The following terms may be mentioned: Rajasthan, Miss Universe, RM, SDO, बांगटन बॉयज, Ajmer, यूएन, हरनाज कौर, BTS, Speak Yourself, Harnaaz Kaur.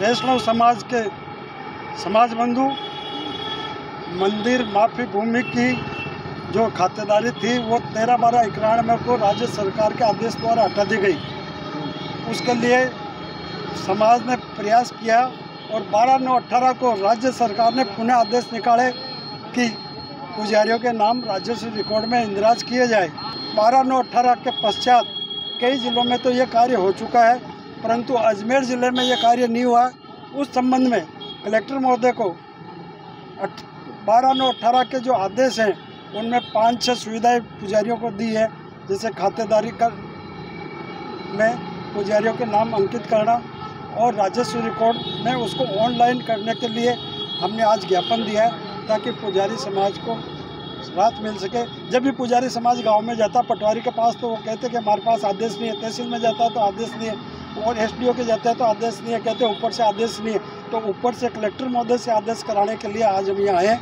वैष्णव समाज के समाज बंधु मंदिर माफी भूमि की जो खातेदारी थी वो 13/12/91 को राज्य सरकार के आदेश द्वारा हटा दी गई। उसके लिए समाज ने प्रयास किया और 12/9/18 को राज्य सरकार ने पुनः आदेश निकाले कि पुजारियों के नाम राजस्व रिकॉर्ड में इंदराज किए जाए। 12/9/18 के पश्चात कई ज़िलों में तो ये कार्य हो चुका है, परंतु अजमेर ज़िले में ये कार्य नहीं हुआ। उस संबंध में कलेक्टर महोदय को 12/9/18 के जो आदेश हैं उनमें 5-6 सुविधाएं पुजारियों को दी है, जैसे खातेदारी कर में पुजारियों के नाम अंकित करना और राजस्व रिकॉर्ड में उसको ऑनलाइन करने के लिए हमने आज ज्ञापन दिया है ताकि पुजारी समाज को राहत मिल सके। जब भी पुजारी समाज गांव में जाता पटवारी के पास तो वो कहते कि हमारे पास आदेश नहीं है, तहसील में जाता है तो आदेश नहीं है और SDO के जाते हैं तो आदेश नहीं है, कहते ऊपर से आदेश नहीं है। तो ऊपर से कलेक्टर महोदय से आदेश कराने के लिए आज हम यहाँ आए हैं।